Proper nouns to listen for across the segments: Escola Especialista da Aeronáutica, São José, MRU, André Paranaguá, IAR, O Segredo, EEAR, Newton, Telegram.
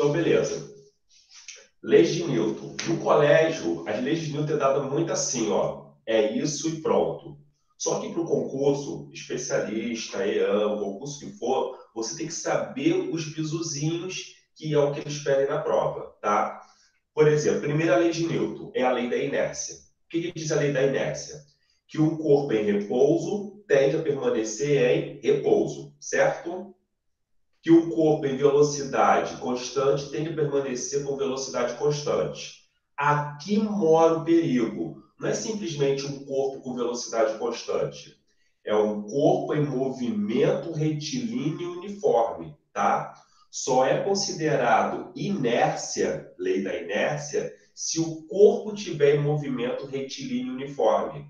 Então, beleza. Leis de Newton. No colégio, as leis de Newton é dada muito assim, ó. É isso e pronto. Só que para o concurso, especialista, EEAR, o concurso que for, você tem que saber os bisuzinhos que é o que eles pedem na prova, tá? Por exemplo, a primeira lei de Newton é a lei da inércia. O que, que diz a lei da inércia? Que um corpo em repouso tende a permanecer em repouso, certo? Que um corpo em velocidade constante tende a permanecer com velocidade constante. Aqui mora o perigo. Não é simplesmente um corpo com velocidade constante. É um corpo em movimento retilíneo uniforme, tá? Só é considerado inércia, lei da inércia, se o corpo tiver em movimento retilíneo uniforme.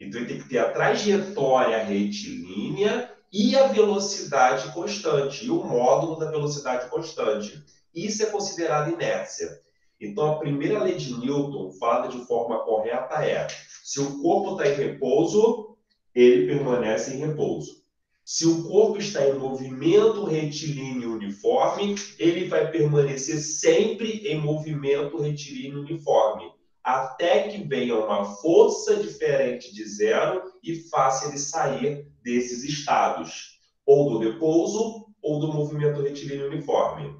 Então, ele tem que ter a trajetória retilínea e a velocidade constante, e o módulo da velocidade constante. Isso é considerado inércia. Então, a primeira lei de Newton, falada de forma correta, é: se o corpo está em repouso, ele permanece em repouso. Se o corpo está em movimento retilíneo uniforme, ele vai permanecer sempre em movimento retilíneo uniforme, até que venha uma força diferente de zero e faça ele sair desses estados, ou do repouso, ou do movimento retilíneo uniforme.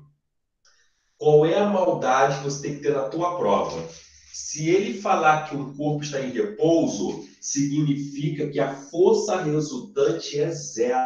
Qual é a maldade que você tem que ter na tua prova? Se ele falar que um corpo está em repouso, significa que a força resultante é zero.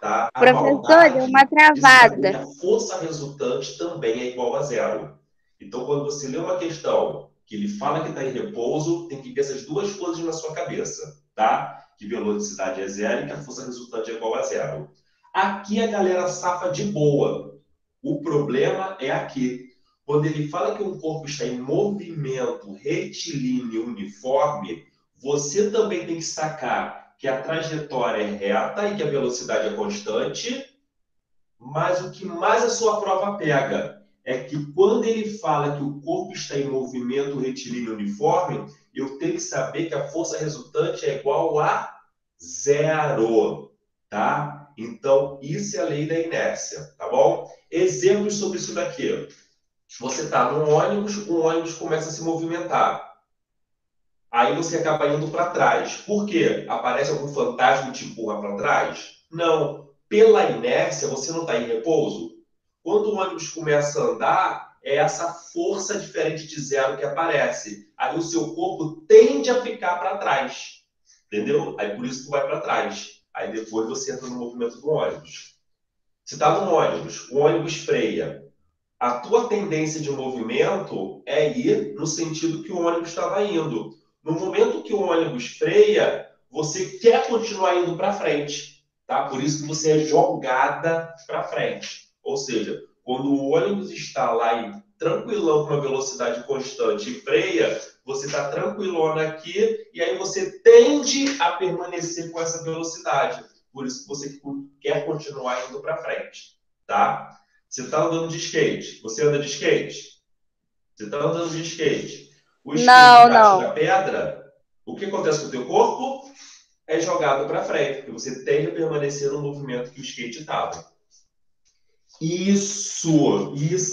Tá? Professor, deu uma travada. A força resultante também é igual a zero. Então, quando você lê uma questão que ele fala que está em repouso, tem que ter essas duas coisas na sua cabeça, tá? Que velocidade é zero e que a força resultante é igual a zero. Aqui a galera safa de boa. O problema é aqui. Quando ele fala que um corpo está em movimento retilíneo uniforme, você também tem que sacar que a trajetória é reta e que a velocidade é constante, mas o que mais a sua prova pega é que quando ele fala que o corpo está em movimento retilíneo uniforme, eu tenho que saber que a força resultante é igual a zero, tá? Então, isso é a lei da inércia, tá bom? Exemplos sobre isso daqui. Você está num ônibus, um ônibus começa a se movimentar. Aí você acaba indo para trás. Por quê? Aparece algum fantasma e te empurra para trás? Não. Pela inércia, você não está em repouso. Quando o ônibus começa a andar, é essa força diferente de zero que aparece. Aí o seu corpo tende a ficar para trás, entendeu? Aí por isso tu vai para trás. Aí depois você entra no movimento do ônibus. Você está no ônibus, o ônibus freia. A tua tendência de movimento é ir no sentido que o ônibus estava indo. No momento que o ônibus freia, você quer continuar indo para frente, tá? Por isso que você é jogada para frente. Ou seja, quando o ônibus está lá em tranquilão com uma velocidade constante e freia, você está tranquilona aqui e aí você tende a permanecer com essa velocidade. Por isso que você quer continuar indo para frente, tá? Você está andando de skate. Você anda de skate? Você está andando de skate. O skate bate na pedra, o que acontece com o teu corpo? É jogado para frente, porque você tende a permanecer no movimento que o skate estava. Isso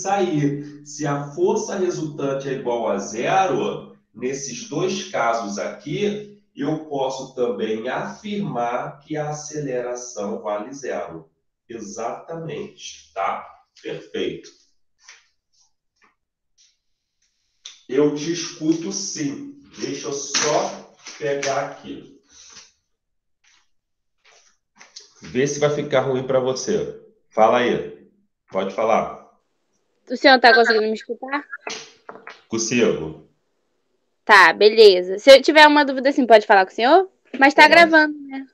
aí. Se a força resultante é igual a zero, nesses dois casos aqui, eu posso também afirmar que a aceleração vale zero. Exatamente, tá? Perfeito. Eu te escuto sim. Deixa eu só pegar aqui. Vê se vai ficar ruim para você. Fala aí. Pode falar. O senhor está conseguindo me escutar? Consigo. Tá, beleza. Se eu tiver uma dúvida, sim, pode falar com o senhor? Mas está gravando, né?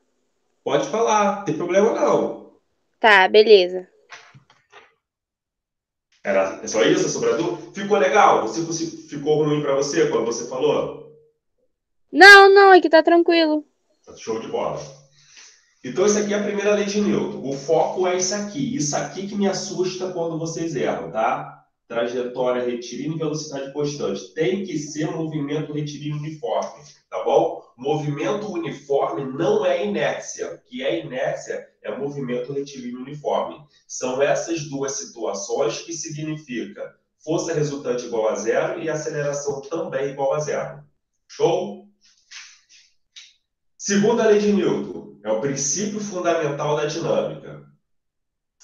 Pode falar, não tem problema não. Tá, beleza. É só isso, sobre a dúvida? Ficou legal? Ficou ruim para você quando você falou? Não, aqui tá tranquilo. Show de bola. Então, isso aqui é a primeira lei de Newton. O foco é isso aqui. Isso aqui que me assusta quando vocês erram, tá? trajetória retilínea e velocidade constante. Tem que ser movimento retilíneo uniforme, tá bom? Movimento uniforme não é inércia. O que é inércia é movimento retilíneo uniforme. São essas duas situações que significa força resultante igual a zero e aceleração também igual a zero. Show? Segunda lei de Newton, é o princípio fundamental da dinâmica.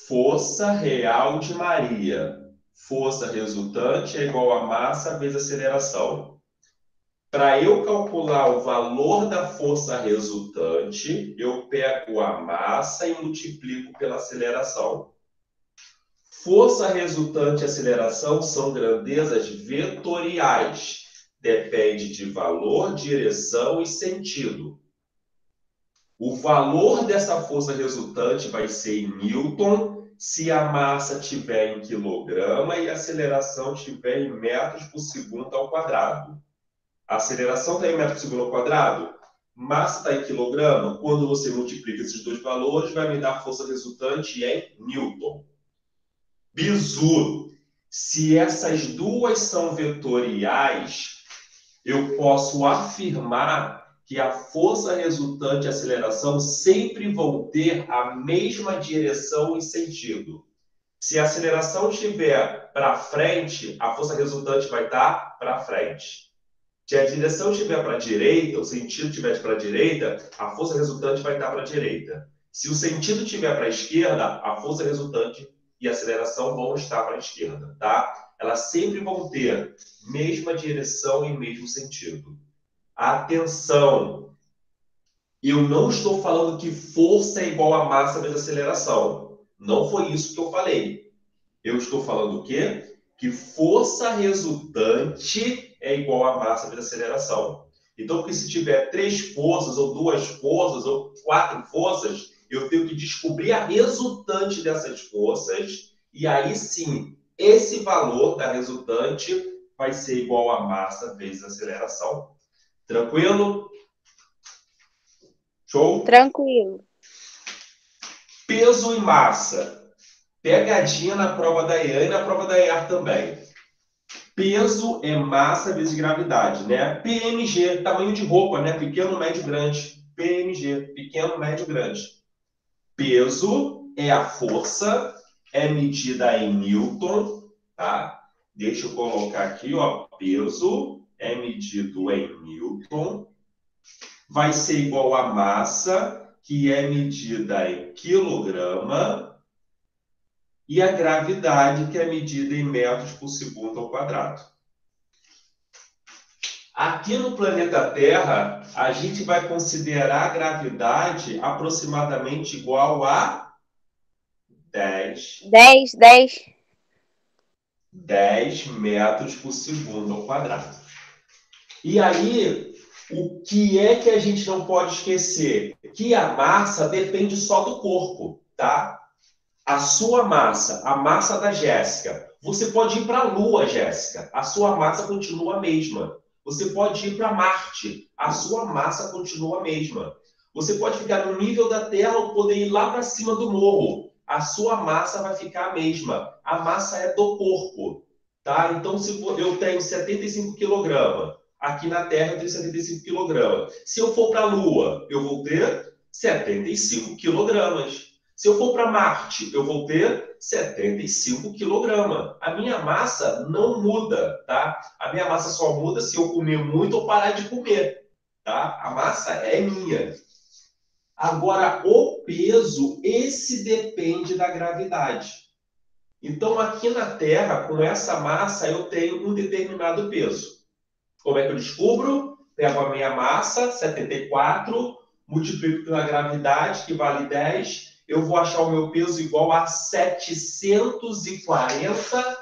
Força real de Maria. Força resultante é igual a massa vezes aceleração. Para eu calcular o valor da força resultante, eu pego a massa e multiplico pela aceleração. Força resultante e aceleração são grandezas vetoriais. Depende de valor, direção e sentido. O valor dessa força resultante vai ser em Newton, se a massa tiver em quilograma e a aceleração tiver em metros por segundo ao quadrado. A aceleração está em metros por segundo ao quadrado, massa está em quilograma. Quando você multiplica esses dois valores, vai me dar a força resultante em Newton. Bizu! Se essas duas são vetoriais, eu posso afirmar que a força resultante e a aceleração sempre vão ter a mesma direção e sentido. Se a aceleração estiver para frente, a força resultante vai estar para frente. Se a direção estiver para a direita, o sentido estiver para a direita, a força resultante vai estar para a direita. Se o sentido estiver para a esquerda, a força resultante e a aceleração vão estar para a esquerda, tá? Elas sempre vão ter mesma direção e mesmo sentido. Atenção! Eu não estou falando que força é igual a massa vezes aceleração. Não foi isso que eu falei. Eu estou falando o quê? Que força resultante é igual a massa vezes aceleração. Então, porque se tiver 3 forças, ou 2 forças, ou 4 forças, eu tenho que descobrir a resultante dessas forças, e aí sim, esse valor da resultante vai ser igual a massa vezes aceleração. Tranquilo? Show? Tranquilo. Peso e massa. Pegadinha na prova da EEAR e na prova da IAR também. Peso é massa vezes gravidade, né? PMG, tamanho de roupa, né? Pequeno, médio, grande. PMG, pequeno, médio, grande. Peso é a força, é medida em Newton, tá? Deixa eu colocar aqui, ó, peso é medido em Newton, vai ser igual a massa, que é medida em quilograma, e a gravidade, que é medida em metros por segundo ao quadrado. Aqui no planeta Terra, a gente vai considerar a gravidade aproximadamente igual a 10 metros por segundo ao quadrado. E aí, o que é que a gente não pode esquecer? Que a massa depende só do corpo, tá? A sua massa, a massa da Jéssica. Você pode ir para a Lua, Jéssica. A sua massa continua a mesma. Você pode ir para Marte. A sua massa continua a mesma. Você pode ficar no nível da Terra ou poder ir lá para cima do morro. A sua massa vai ficar a mesma. A massa é do corpo, tá? Então, se eu tenho 75 kg... Aqui na Terra eu tenho 75 kg. Se eu for para a Lua, eu vou ter 75 kg. Se eu for para Marte, eu vou ter 75 kg. A minha massa não muda, tá? A minha massa só muda se eu comer muito ou parar de comer, tá? A massa é minha. Agora, o peso, esse depende da gravidade. Então, aqui na Terra, com essa massa, eu tenho um determinado peso. Como é que eu descubro? Pego a minha massa, 74, multiplico pela gravidade, que vale 10. Eu vou achar o meu peso igual a 740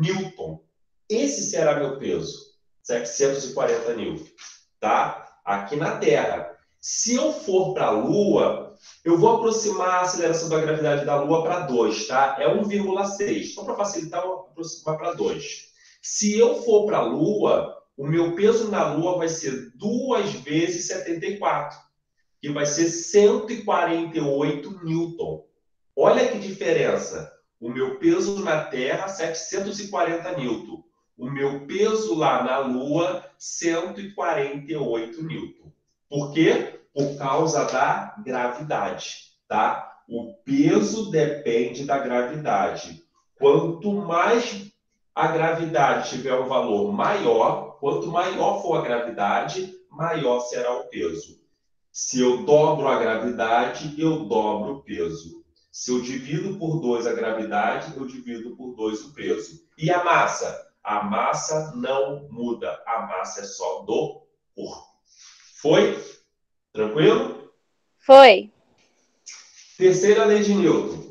Newton. Esse será meu peso, 740 Newton, tá? Aqui na Terra. Se eu for para a Lua, eu vou aproximar a aceleração da gravidade da Lua para 2, tá? É 1,6. Só para facilitar, eu vou aproximar para 2. Se eu for para a Lua, o meu peso na Lua vai ser 2 vezes 74, que vai ser 148 Newton. Olha que diferença. O meu peso na Terra, 740 Newton. O meu peso lá na Lua, 148 Newton. Por quê? Por causa da gravidade, tá? O peso depende da gravidade. Quanto mais a gravidade tiver um valor maior, quanto maior for a gravidade, maior será o peso. Se eu dobro a gravidade, eu dobro o peso. Se eu divido por 2 a gravidade, eu divido por 2 o peso. E a massa? A massa não muda. A massa é só do corpo. Foi? Tranquilo? Foi. Terceira lei de Newton.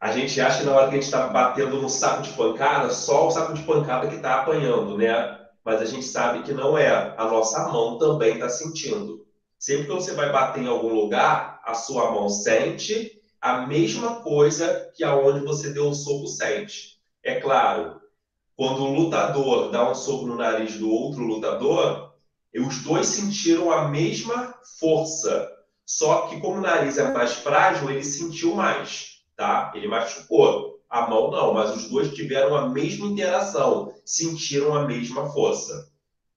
A gente acha que na hora que a gente está batendo no saco de pancada, só o saco de pancada que está apanhando, né? Mas a gente sabe que não é. A nossa mão também está sentindo. Sempre que você vai bater em algum lugar, a sua mão sente a mesma coisa que aonde você deu o soco sente. É claro, quando um lutador dá um soco no nariz do outro lutador, os dois sentiram a mesma força. Só que como o nariz é mais frágil, ele sentiu mais, tá? Ele machucou. A mão não, mas os dois tiveram a mesma interação, sentiram a mesma força.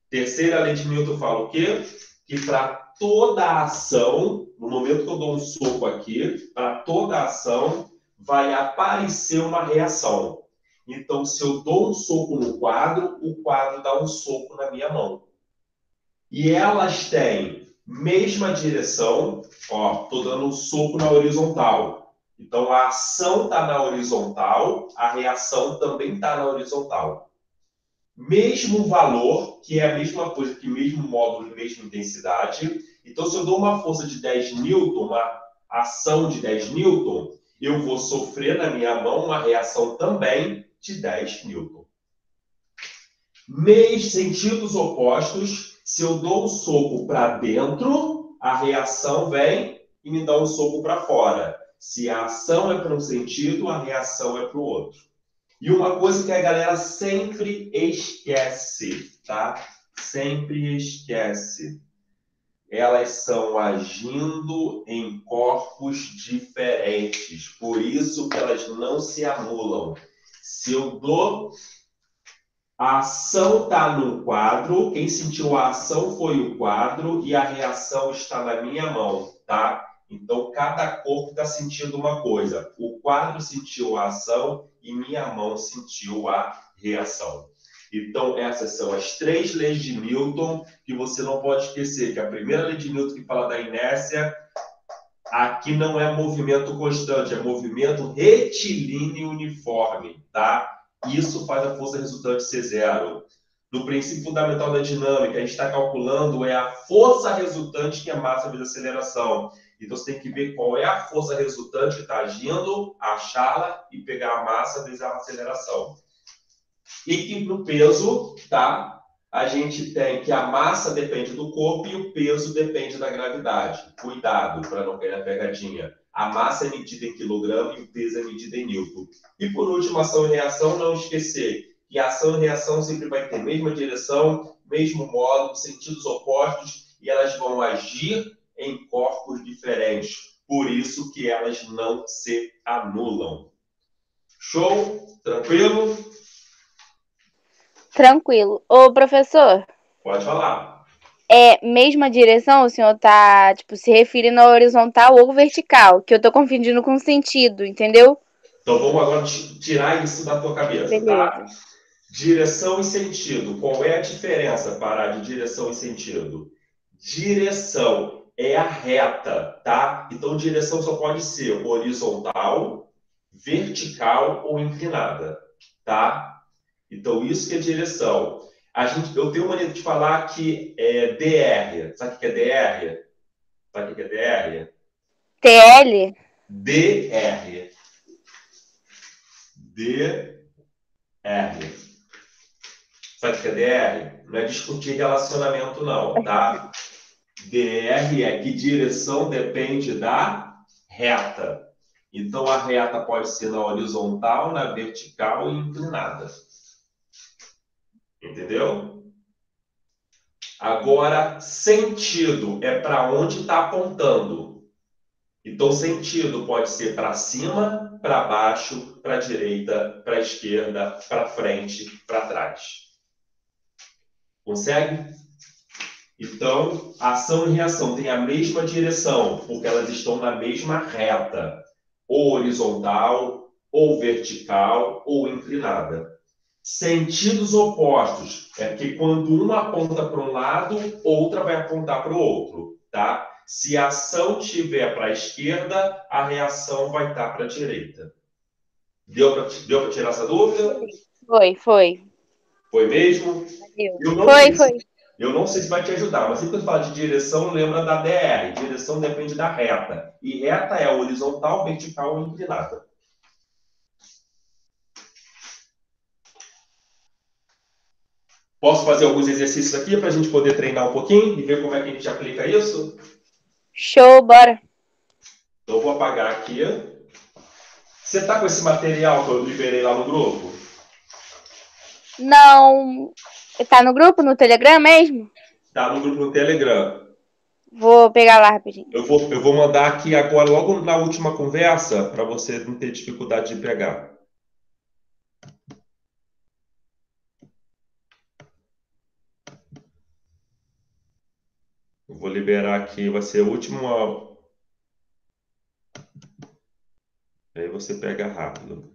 Terceira lei de Newton fala o quê? Que para toda a ação, no momento que eu dou um soco aqui, para toda a ação vai aparecer uma reação. Então, se eu dou um soco no quadro, o quadro dá um soco na minha mão. E elas têm mesma direção, ó, estou dando um soco na horizontal. Então, a ação está na horizontal, a reação também está na horizontal. Mesmo valor, que é a mesma coisa que mesmo módulo, mesma intensidade. Então, se eu dou uma força de 10 Newton, uma ação de 10 Newton, eu vou sofrer na minha mão uma reação também de 10 Newton. Sentidos opostos, se eu dou um soco para dentro, a reação vem e me dá um soco para fora. Se a ação é para um sentido, a reação é para o outro. E uma coisa que a galera sempre esquece, tá? Sempre esquece. Elas são agindo em corpos diferentes. Por isso que elas não se anulam. Se eu dou... A ação está no quadro. Quem sentiu a ação foi o quadro. E a reação está na minha mão, tá? Então, cada corpo está sentindo uma coisa. O quadro sentiu a ação... E minha mão sentiu a reação. Então, essas são as 3 leis de Newton, que você não pode esquecer, que a primeira lei de Newton que fala da inércia, aqui não é movimento constante, é movimento retilíneo uniforme, tá? Isso faz a força resultante ser zero. No princípio fundamental da dinâmica, a gente está calculando é a força resultante que é massa vezes aceleração. Então, você tem que ver qual é a força resultante que está agindo, achá-la e pegar a massa vezes a aceleração. E que no peso, tá? A gente tem que a massa depende do corpo e o peso depende da gravidade. Cuidado para não cair na pegadinha. A massa é medida em quilograma e o peso é medido em newton. E por último, ação e reação, não esquecer. E ação e reação sempre vai ter a mesma direção, mesmo módulo, sentidos opostos, e elas vão agir em corpos diferentes. Por isso que elas não se anulam. Show? Tranquilo? Tranquilo. Ô, professor. Pode falar. É mesma direção, o senhor está tipo, se referindo ao horizontal ou vertical, que eu estou confundindo com sentido, entendeu? Então vamos agora tirar isso da tua cabeça, tá? Direção e sentido. Qual é a diferença, Pará, de direção e sentido? Direção é a reta, tá? Então, direção só pode ser horizontal, vertical ou inclinada, tá? Então, isso que é direção. Eu tenho maneira de falar que é DR. Sabe o que é DR? Sabe o que é DR? TL? DR. DR. Sabe o que é DR? Não é discutir relacionamento, não, tá? DR é que direção depende da reta. Então, a reta pode ser na horizontal, na vertical e inclinada. Entendeu? Agora, sentido é para onde está apontando. Então, o sentido pode ser para cima, para baixo, para a direita, para a esquerda, para frente, para trás. Consegue? Então, ação e reação têm a mesma direção, porque elas estão na mesma reta, ou horizontal, ou vertical, ou inclinada. Sentidos opostos é que quando uma aponta para um lado, outra vai apontar para o outro, tá? Se a ação estiver para a esquerda, a reação vai estar para a direita. Deu para tirar essa dúvida? Foi. Foi mesmo? Foi. Eu não sei se vai te ajudar, mas sempre que eu falo de direção, lembra da DR. Direção depende da reta. E reta é horizontal, vertical ou inclinada. Posso fazer alguns exercícios aqui para a gente poder treinar um pouquinho e ver como é que a gente aplica isso? Show, bora! Então, vou apagar aqui. Você está com esse material que eu liberei lá no grupo? Não. Está no grupo, no Telegram mesmo? Está no grupo, no Telegram. Vou pegar lá rapidinho. Eu vou mandar aqui agora, logo na última conversa, para você não ter dificuldade de pegar. Eu vou liberar aqui, vai ser o último. Aí você pega rápido.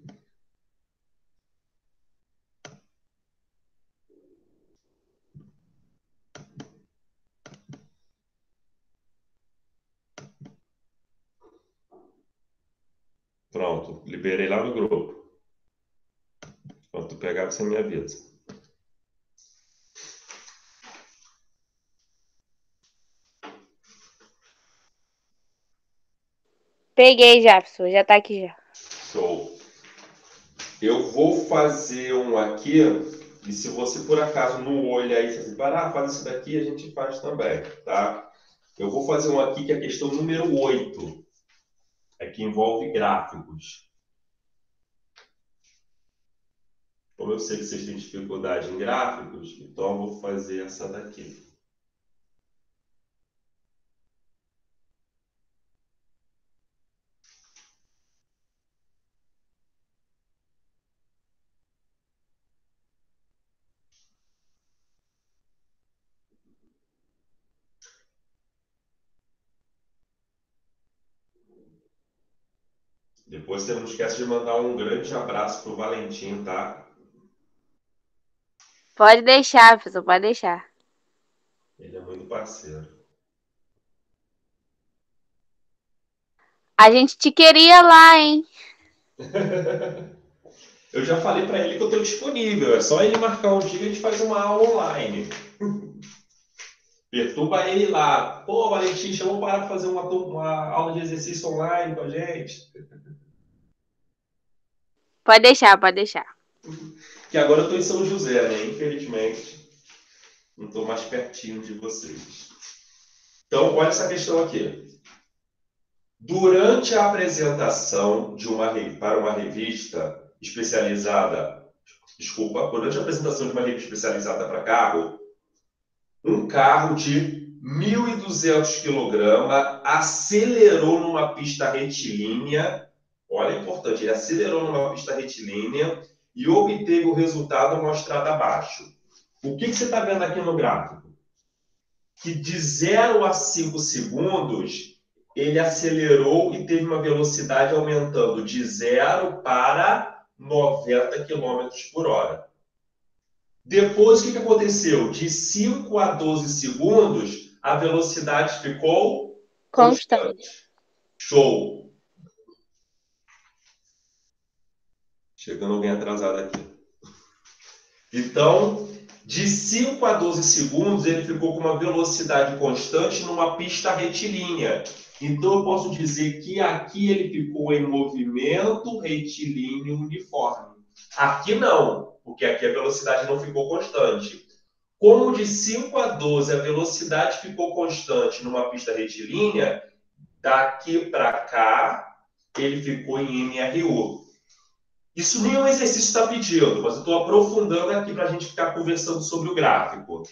Pronto, liberei lá no grupo. Quando tu pegar, você me avisa. Peguei já, pessoal. Já tá aqui já. Show. Eu vou fazer um aqui. E se você, por acaso, não olha aí, você parar, faz isso daqui, a gente faz também, tá? Eu vou fazer um aqui que é a questão número 8. É que envolve gráficos. Como eu sei que vocês têm dificuldade em gráficos, então eu vou fazer essa daqui. Depois você não esquece de mandar um grande abraço pro Valentim, tá? Pode deixar, pessoal, pode deixar. Ele é muito parceiro. A gente te queria lá, hein? Eu já falei para ele que eu tô disponível. É só ele marcar um dia e a gente faz uma aula online. Perturba ele lá. Pô, Valentim, chamou para fazer uma aula de exercício online com a gente. Pode deixar, pode deixar. Que agora eu estou em São José, né? Infelizmente. Não estou mais pertinho de vocês. Então, olha essa questão aqui. Durante a apresentação para uma revista especializada... Desculpa. Durante a apresentação de uma revista especializada para carro, um carro de 1.200 kg acelerou numa pista retilínea... Olha, é importante, ele acelerou numa pista retilínea e obteve o resultado mostrado abaixo. O que você está vendo aqui no gráfico? Que de 0 a 5 segundos, ele acelerou e teve uma velocidade aumentando de 0 para 90 km por hora. Depois, o que aconteceu? De 5 a 12 segundos, a velocidade ficou constante. Show! Chegando alguém atrasado aqui. Então, de 5 a 12 segundos, ele ficou com uma velocidade constante numa pista retilínea. Então, eu posso dizer que aqui ele ficou em movimento retilíneo uniforme. Aqui não, porque aqui a velocidade não ficou constante. Como de 5 a 12 a velocidade ficou constante numa pista retilínea, daqui para cá, ele ficou em MRU. Isso nem o exercício está pedindo, mas eu estou aprofundando aqui para a gente ficar conversando sobre o gráfico.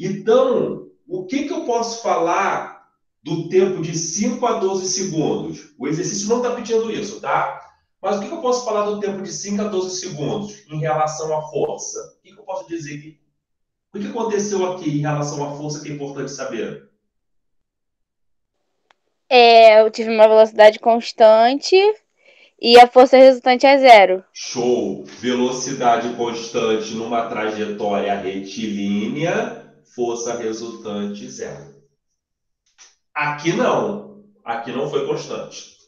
Então, o que eu posso falar do tempo de 5 a 12 segundos. O exercício não está pedindo isso, tá? Mas o que eu posso falar do tempo de 5 a 12 segundos em relação à força? O que eu posso dizer aqui? O que aconteceu aqui em relação à força que é importante saber? É, eu tive uma velocidade constante e a força resultante é zero. Show! Velocidade constante numa trajetória retilínea, força resultante zero. Aqui não foi constante.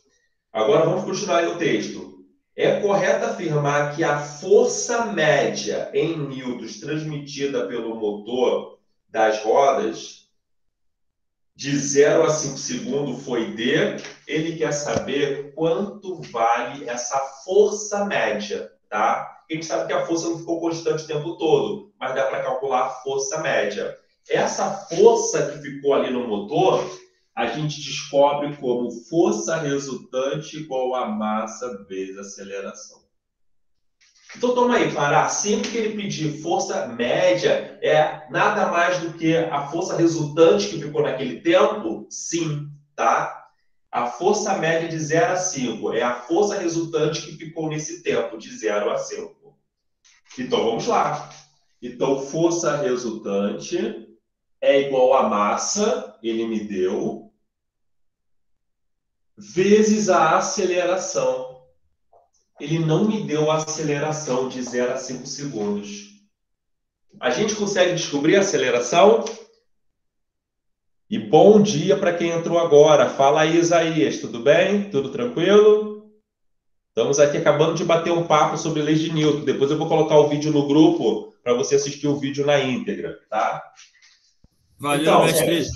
Agora vamos continuar aí o texto. É correto afirmar que a força média em newtons transmitida pelo motor das rodas de 0 a 5 segundos foi D. Ele quer saber quanto vale essa força média, tá? A gente sabe que a força não ficou constante o tempo todo, mas dá para calcular a força média. Essa força que ficou ali no motor, a gente descobre como força resultante igual a massa vezes aceleração. Então, toma aí, Pará. Sempre que ele pedir força média, é nada mais do que a força resultante que ficou naquele tempo? Sim, tá? A força média de 0 a 5 é a força resultante que ficou nesse tempo, de 0 a 5. Então, vamos lá. Então, força resultante é igual a massa, ele me deu, vezes a aceleração. Ele não me deu a aceleração de 0 a 5 segundos. A gente consegue descobrir a aceleração? E bom dia para quem entrou agora. Fala aí, Isaías, tudo bem? Tudo tranquilo? Estamos aqui acabando de bater um papo sobre leis de Newton. Depois eu vou colocar o vídeo no grupo para você assistir o vídeo na íntegra, tá? Valeu, então, mestre.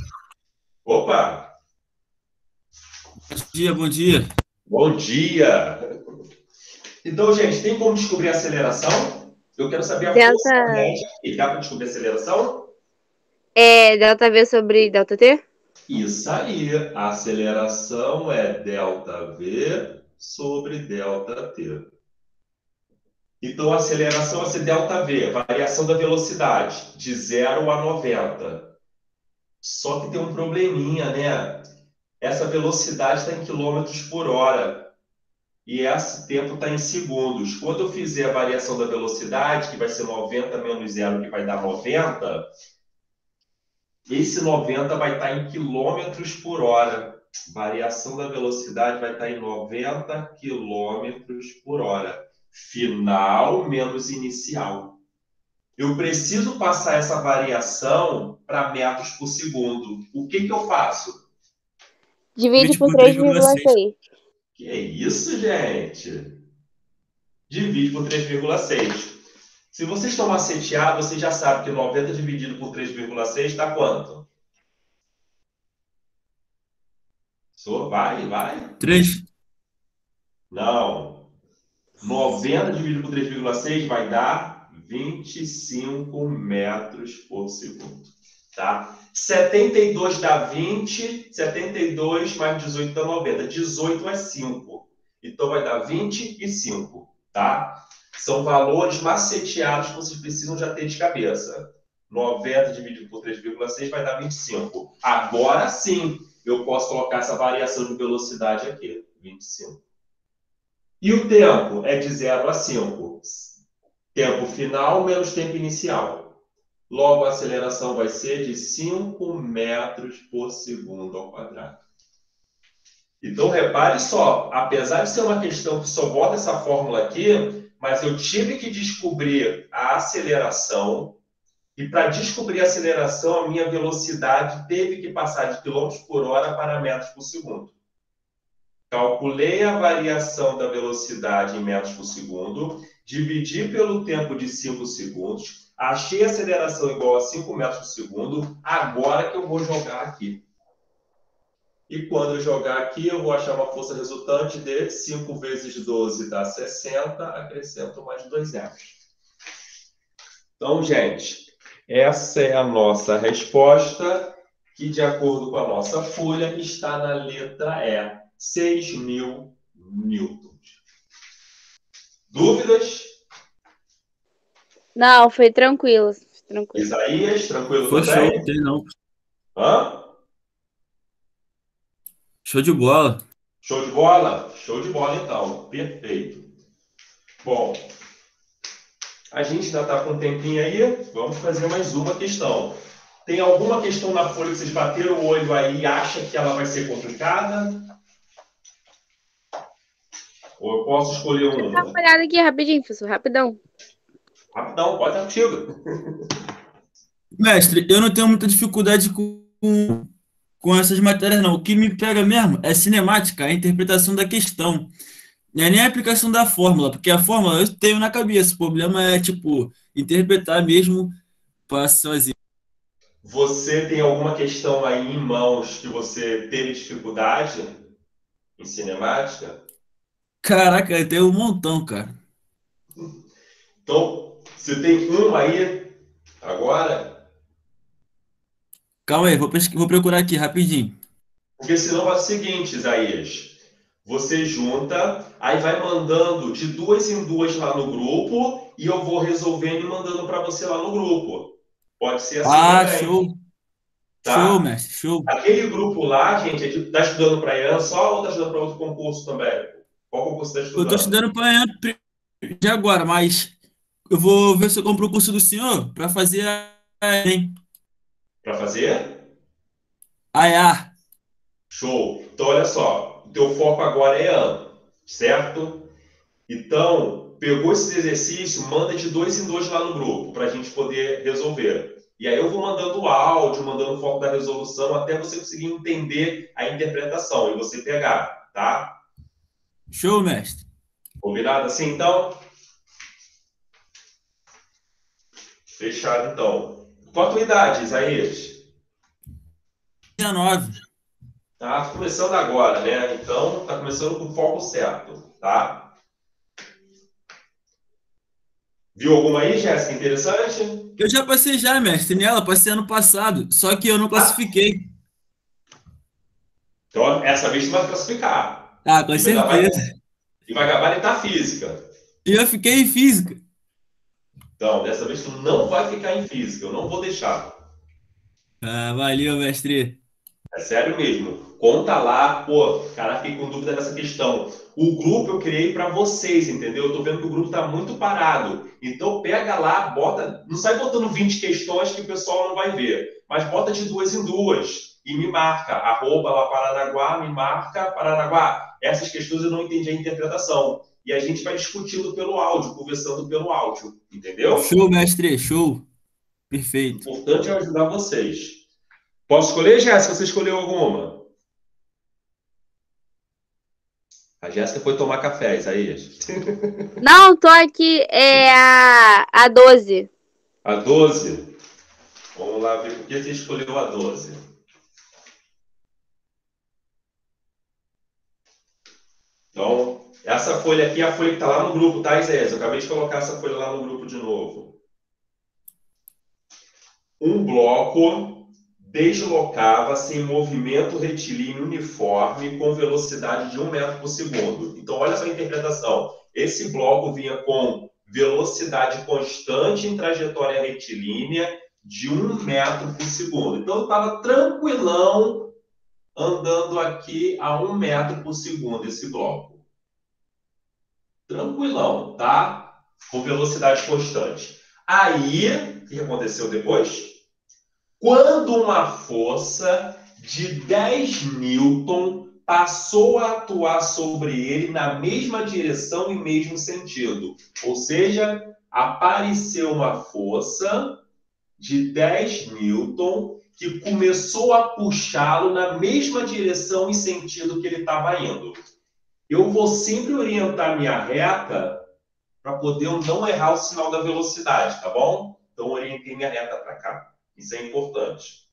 Opa! Bom dia. Bom dia! Então, gente, tem como descobrir a aceleração? Eu quero saber a força média. E dá para descobrir a aceleração? É delta V sobre delta T? Isso aí. A aceleração é delta V sobre delta T. Então, a aceleração vai ser delta V, variação da velocidade, de 0 a 90. Só que tem um probleminha, né? Essa velocidade está em quilômetros por hora e esse tempo está em segundos. Quando eu fizer a variação da velocidade, que vai ser 90 menos 0, que vai dar 90, esse 90 vai estar em quilômetros por hora. Variação da velocidade vai estar em 90 quilômetros por hora. Final menos inicial. Eu preciso passar essa variação para metros por segundo. O que eu faço? Divide por 3,6. Que é isso, gente? Divide por 3,6. Se vocês estão maceteados, vocês já sabem que 90 dividido por 3,6 dá quanto? Vai. 3. Não. 90 dividido por 3,6 vai dar 25 metros por segundo, tá? 72 dá 20, 72 mais 18 dá 90. 18 é 5, então vai dar 25, tá? São valores maceteados que vocês precisam já ter de cabeça. 90 dividido por 3,6 vai dar 25. Agora sim, eu posso colocar essa variação de velocidade aqui, 25. E o tempo é de 0 a 5. Tempo final menos tempo inicial. Logo, a aceleração vai ser de 5 metros por segundo ao quadrado. Então, repare só, apesar de ser uma questão que só bota essa fórmula aqui, mas eu tive que descobrir a aceleração, e para descobrir a aceleração, a minha velocidade teve que passar de quilômetros por hora para metros por segundo. Calculei a variação da velocidade em metros por segundo, dividi pelo tempo de 5 segundos, achei a aceleração igual a 5 metros por segundo, agora que eu vou jogar aqui. E quando eu jogar aqui, eu vou achar uma força resultante de 5 vezes 12 dá 60, acrescento mais 2 zeros. Então, gente, essa é a nossa resposta, que de acordo com a nossa folha, está na letra E, 6.000 newtons. Dúvidas? Não, foi tranquilo. Isaías, tranquilo também? Não. Hã? Show de bola. Show de bola? Show de bola, então. Perfeito. Bom, a gente ainda está com um tempinho aí. Vamos fazer mais uma questão. Tem alguma questão na folha que vocês bateram o olho aí e acham que ela vai ser complicada? Ou eu posso escolher uma? Dá uma olhada aqui rapidinho, professor. Rapidão. Rapidão, pode estar contigo. Mestre, eu não tenho muita dificuldade com essas matérias, não. O que me pega mesmo é cinemática, a interpretação da questão. Não é nem a aplicação da fórmula, porque a fórmula eu tenho na cabeça. O problema é, tipo, interpretar mesmo para sozinho. Você tem alguma questão aí em mãos que você teve dificuldade em cinemática? Caraca, eu tenho um montão, cara. Então, você tem uma aí agora? Calma aí, vou procurar aqui rapidinho. Porque senão vai o seguinte, Isaías. Você junta, aí vai mandando de duas em duas lá no grupo e eu vou resolvendo e mandando para você lá no grupo. Pode ser assim também. Ah, show. Tá? Show, mestre, show. Aquele grupo lá, gente, tá estudando para IAN só ou tá estudando para outro concurso também? Qual concurso você tá estudando? Eu tô estudando para IAN de agora, mas eu vou ver se eu compro o curso do senhor para fazer a EEAR. Para fazer? IAR. Show. Então, olha só. O teu foco agora é EEAR, certo? Então, pegou esse exercício, manda de dois em dois lá no grupo, para a gente poder resolver. E aí eu vou mandando o áudio, mandando o foco da resolução, até você conseguir entender a interpretação e você pegar, tá? Show, mestre. Combinado assim, então? Fechado, então. Qual a tua idade, Isaías? 19. Tá começando agora, né? Então, tá começando com o foco certo, tá? Viu alguma aí, Jéssica? Interessante? Eu já passei já, mestre, nela. Passei ano passado, só que eu não classifiquei. Então, essa vez tu vai classificar. Ah, com certeza. E vai gabaritar física. E eu fiquei em física. Então, dessa vez tu não vai ficar em física, eu não vou deixar. Ah, valeu, mestre. É sério mesmo. Conta lá, pô, cara, fiquei com dúvida nessa questão. O grupo eu criei para vocês, entendeu? Eu tô vendo que o grupo tá muito parado. Então pega lá, bota, não sai botando 20 questões que o pessoal não vai ver, mas bota de duas em duas e me marca, arroba lá Paranaguá, me marca Paranaguá. Essas questões eu não entendi a interpretação. E a gente vai discutindo pelo áudio, conversando pelo áudio, entendeu? Show, mestre, show. Perfeito. O importante é ajudar vocês. Posso escolher, Jéssica? Você escolheu alguma? A Jéssica foi tomar café, Isaías. Não, tô aqui. É a 12. A 12? Vamos lá ver por que você escolheu a 12. Então... essa folha aqui é a folha que está lá no grupo, tá, Isaías? Eu acabei de colocar essa folha lá no grupo de novo. Um bloco deslocava-se em movimento retilíneo uniforme com velocidade de 1 metro por segundo. Então, olha essa interpretação. Esse bloco vinha com velocidade constante em trajetória retilínea de 1 metro por segundo. Então, estava tranquilão andando aqui a 1 metro por segundo esse bloco. Tranquilão, tá? Com velocidade constante. Aí, o que aconteceu depois? Quando uma força de 10 Newton passou a atuar sobre ele na mesma direção e mesmo sentido. Ou seja, apareceu uma força de 10 Newton que começou a puxá-lo na mesma direção e sentido que ele estava indo. Eu vou sempre orientar minha reta para poder eu não errar o sinal da velocidade, tá bom? Então, orientei minha reta para cá. Isso é importante.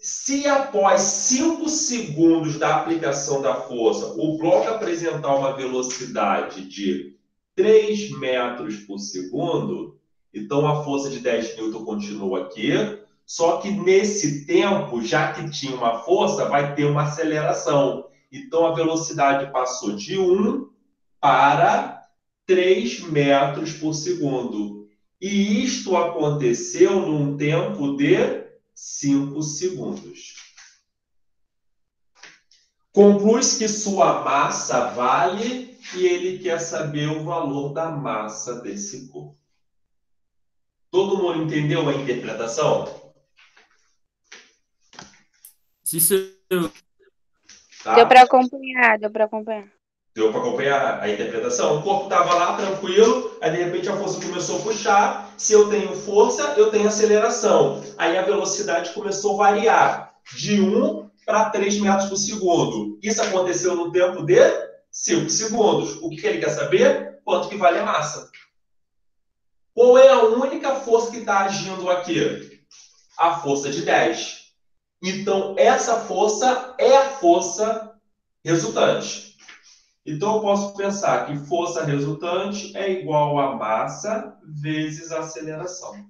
Se após 5 segundos da aplicação da força, o bloco apresentar uma velocidade de 3 metros por segundo, então a força de 10 Newton continua aqui. Só que nesse tempo, já que tinha uma força, vai ter uma aceleração. Então, a velocidade passou de 1 para 3 metros por segundo. E isto aconteceu num tempo de 5 segundos. Conclui-se que sua massa vale e ele quer saber o valor da massa desse corpo. Todo mundo entendeu a interpretação? Sim, senhor. Tá? Deu para acompanhar, deu para acompanhar. Deu para acompanhar a interpretação? O corpo estava lá, tranquilo, aí de repente a força começou a puxar. Se eu tenho força, eu tenho aceleração. Aí a velocidade começou a variar de 1 para 3 metros por segundo. Isso aconteceu no tempo de 5 segundos. O que ele quer saber? Quanto que vale a massa. Qual é a única força que está agindo aqui? A força de 10. Então, essa força é a força resultante. Então, eu posso pensar que força resultante é igual a massa vezes a aceleração.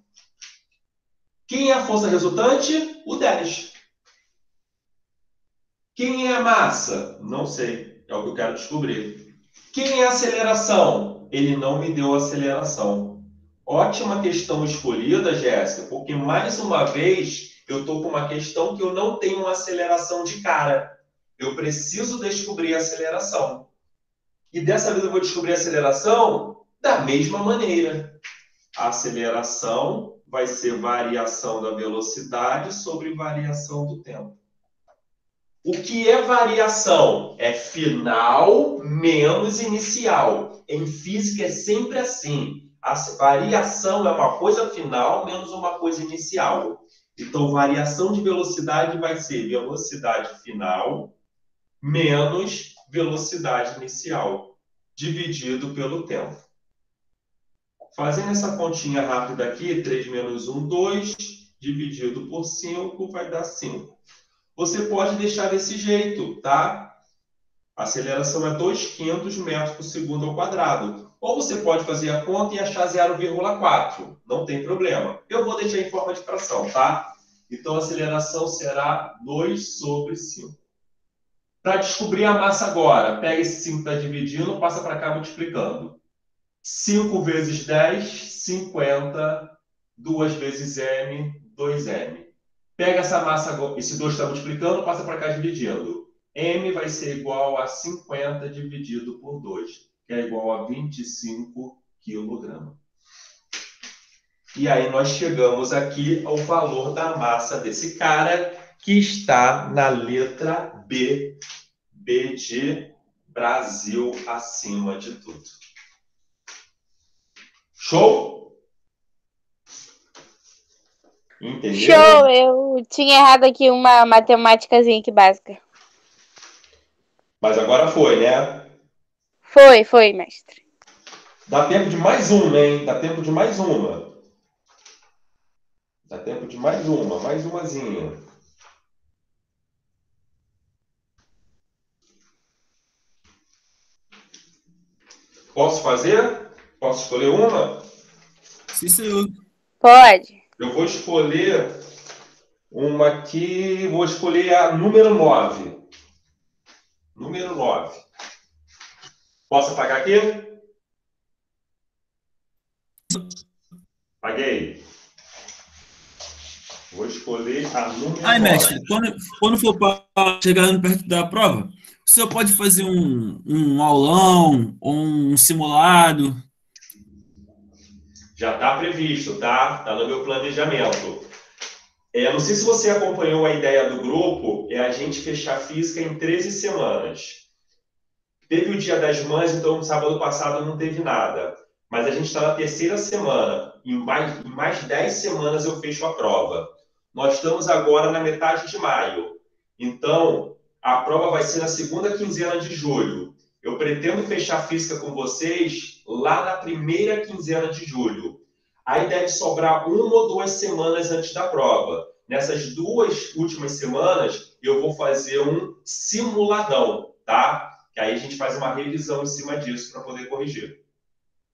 Quem é a força resultante? O 10. Quem é a massa? Não sei. É o que eu quero descobrir. Quem é a aceleração? Ele não me deu a aceleração. Ótima questão escolhida, Jéssica, porque, mais uma vez, eu estou com uma questão que eu não tenho uma aceleração de cara. Eu preciso descobrir a aceleração. E dessa vez eu vou descobrir a aceleração da mesma maneira. A aceleração vai ser variação da velocidade sobre variação do tempo. O que é variação? É final menos inicial. Em física é sempre assim. A variação é uma coisa final menos uma coisa inicial. Então, variação de velocidade vai ser velocidade final menos velocidade inicial, dividido pelo tempo. Fazendo essa continha rápida aqui, 3 menos 1, 2, dividido por 5, vai dar 5. Você pode deixar desse jeito, tá? A aceleração é 2/5 metros por segundo ao quadrado. Ou você pode fazer a conta e achar 0,4. Não tem problema. Eu vou deixar em forma de fração, tá? Então, a aceleração será 2 sobre 5. Para descobrir a massa agora, pega esse 5 que está dividindo, passa para cá multiplicando. 5 vezes 10, 50. 2 vezes m, 2m. Pega essa massa, esse 2 está multiplicando, passa para cá dividindo. M vai ser igual a 50 dividido por 2. Que é igual a 25 kg. E aí nós chegamos aqui ao valor da massa desse cara, que está na letra B. B de Brasil acima de tudo. Show? Entendeu? Show! Eu tinha errado aqui uma matemáticazinha aqui básica. Mas agora foi, né? Foi, foi, mestre. Dá tempo de mais uma, hein? Dá tempo de mais uma. Dá tempo de mais umazinha. Posso fazer? Posso escolher uma? Sim, senhor. Pode. Eu vou escolher uma aqui. Vou escolher a número 9. Número 9. Posso apagar aqui? Apaguei. Vou escolher a número. Ai, mestre, quando for chegando perto da prova, o senhor pode fazer um aulão ou um simulado? Já está previsto, tá? Está no meu planejamento. Não sei se você acompanhou a ideia do grupo, é a gente fechar física em 13 semanas. Teve o Dia das Mães, então sábado passado não teve nada. Mas a gente está na terceira semana. Em mais 10 semanas eu fecho a prova. Nós estamos agora na metade de maio. Então, a prova vai ser na segunda quinzena de julho. Eu pretendo fechar física com vocês lá na primeira quinzena de julho. Aí deve sobrar uma ou duas semanas antes da prova. Nessas duas últimas semanas, eu vou fazer um simuladão, tá? Que aí a gente faz uma revisão em cima disso para poder corrigir.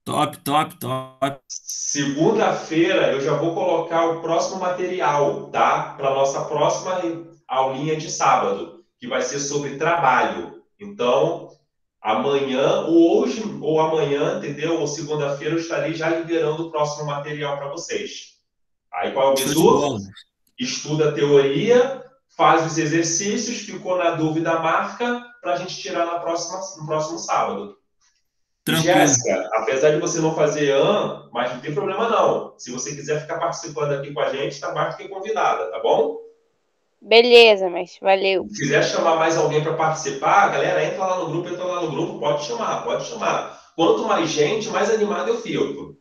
Top, top, top. Segunda-feira eu já vou colocar o próximo material, tá? Para a nossa próxima aulinha de sábado, que vai ser sobre trabalho. Então, amanhã, ou hoje, ou amanhã, entendeu? Ou segunda-feira eu estarei já liberando o próximo material para vocês. Aí qual é o bizu? Estuda a teoria, faz os exercícios, ficou na dúvida a marca, para a gente tirar na próxima, no próximo sábado. Tranquilo. Jéssica, apesar de você não fazer mas não tem problema não. Se você quiser ficar participando aqui com a gente, está mais do que convidada, tá bom? Beleza, mas valeu. Se quiser chamar mais alguém para participar, galera, entra lá no grupo, pode chamar. Quanto mais gente, mais animado eu fico.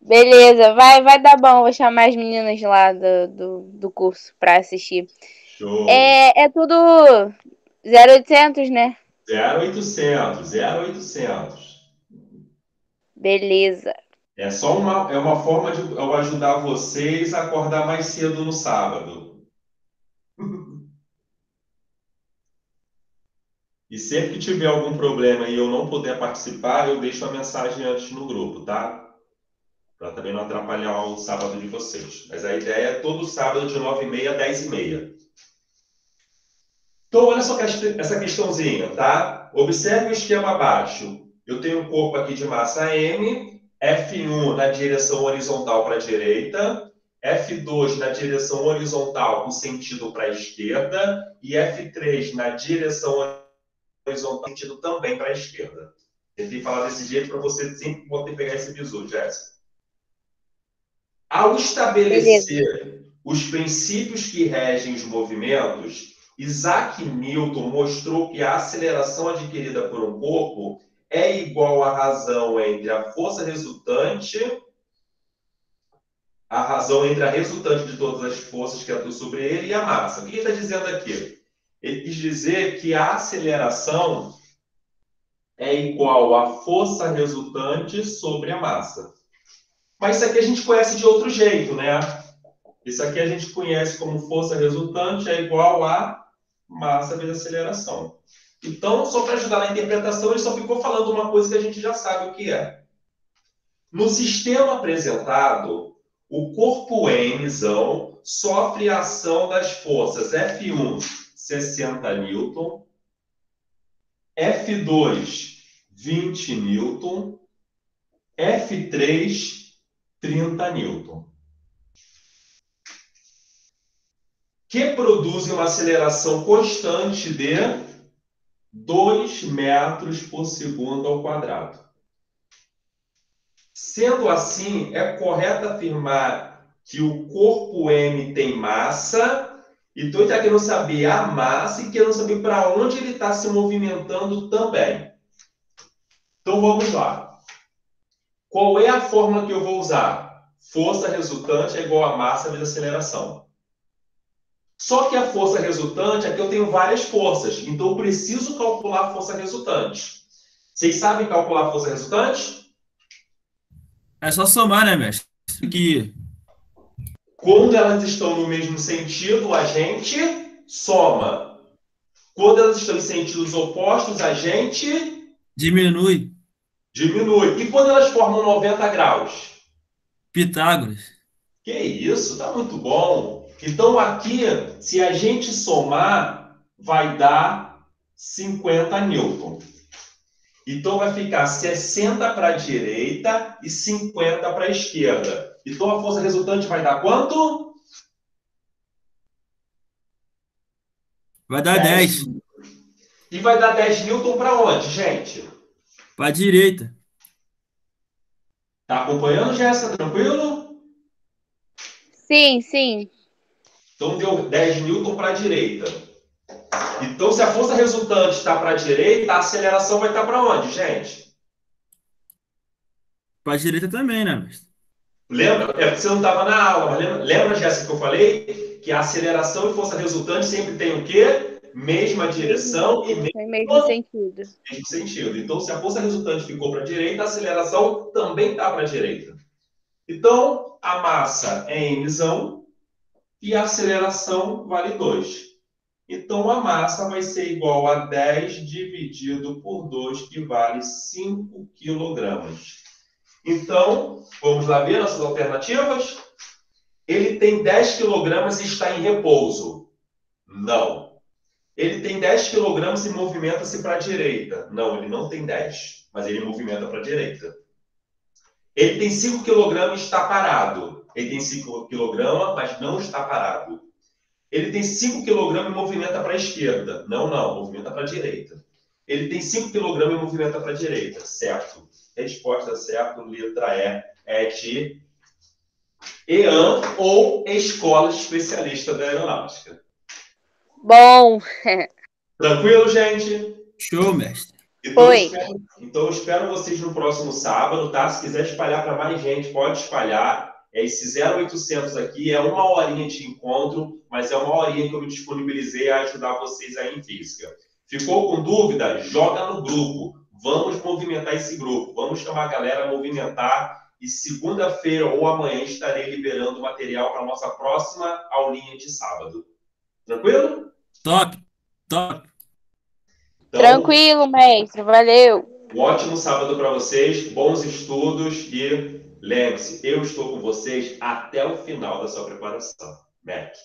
Beleza, vai dar bom. Vou chamar as meninas lá do curso para assistir. Show. É tudo 0800, né? 0800. Beleza. É só uma forma de eu ajudar vocês a acordar mais cedo no sábado. E sempre que tiver algum problema e eu não puder participar, eu deixo a mensagem antes no grupo, tá? Para também não atrapalhar o sábado de vocês. Mas a ideia é todo sábado de 9h30 a 10h30. Então, olha só essa questãozinha, tá? Observe o esquema abaixo. Eu tenho um corpo aqui de massa M, F1 na direção horizontal para a direita, F2 na direção horizontal com sentido para a esquerda e F3 na direção horizontal sentido também para a esquerda. Tentei falar desse jeito para você sempre poder pegar esse bizu, Jéssica. Ao estabelecer os princípios que regem os movimentos, Isaac Newton mostrou que a aceleração adquirida por um corpo é igual à razão entre a força resultante, a razão entre a resultante de todas as forças que atuam sobre ele e a massa. O que ele está dizendo aqui? Ele quis dizer que a aceleração é igual à força resultante sobre a massa. Mas isso aqui a gente conhece de outro jeito, né? Isso aqui a gente conhece como força resultante é igual a massa vezes aceleração. Então, só para ajudar na interpretação, ele só ficou falando uma coisa que a gente já sabe o que é. No sistema apresentado, o corpo M sofre a ação das forças F1, 60 N, F2, 20 N, F3, 30 N. Que produzem uma aceleração constante de 2 metros por segundo ao quadrado. Sendo assim, é correto afirmar que o corpo M tem massa, então ele está querendo saber a massa e querendo saber para onde ele está se movimentando também. Então vamos lá. Qual é a fórmula que eu vou usar? Força resultante é igual a massa vezes aceleração. Só que a força resultante, aqui eu tenho várias forças, então eu preciso calcular a força resultante. Vocês sabem calcular a força resultante? É só somar, né, mestre? Que... Quando elas estão no mesmo sentido, a gente soma. Quando elas estão em sentidos opostos, a gente... Diminui. E quando elas formam 90 graus? Pitágoras. Que isso, tá muito bom. Então, aqui, se a gente somar, vai dar 50 N. Então, vai ficar 60 para a direita e 50 para a esquerda. Então, a força resultante vai dar quanto? Vai dar 10. E vai dar 10 N para onde, gente? Para a direita. Tá acompanhando, Jéssica? Tranquilo? Sim. Então, deu 10 N para a direita. Então, se a força resultante está para a direita, a aceleração vai estar para onde, gente? Para a direita também, né, mestre? Lembra? É porque você não estava na aula, mas lembra, Jéssica, que eu falei? Que a aceleração e força resultante sempre tem o quê? Mesma direção e mesmo sentido. Então, se a força resultante ficou para a direita, a aceleração também está para a direita. Então, a massa é M. E a aceleração vale 2. Então, a massa vai ser igual a 10 dividido por 2, que vale 5 kg. Então, vamos lá ver nossas alternativas? Ele tem 10 kg e está em repouso? Não. Ele tem 10 kg e movimenta-se para a direita? Não, ele não tem 10, mas ele movimenta para a direita. Ele tem 5 kg e está parado? Ele tem 5 kg, mas não está parado. Ele tem 5 kg e movimenta para a esquerda. Não, movimenta para a direita. Ele tem 5 kg e movimenta para a direita. Certo. Resposta certa, letra E. É de EAR ou Escola Especialista da Aeronáutica. Bom. Tranquilo, gente? Show, mestre. Então, eu espero vocês no próximo sábado, tá? Se quiser espalhar para mais gente, pode espalhar. Esse 0800 aqui é uma horinha de encontro, mas é uma horinha que eu me disponibilizei a ajudar vocês aí em física. Ficou com dúvida? Joga no grupo. Vamos movimentar esse grupo. Vamos chamar a galera a movimentar. E segunda-feira ou amanhã estarei liberando o material para a nossa próxima aulinha de sábado. Tranquilo? Top, top. Então, tranquilo, mestre. Valeu. Um ótimo sábado para vocês. Bons estudos e... lembre-se, eu estou com vocês até o final da sua preparação. Mac.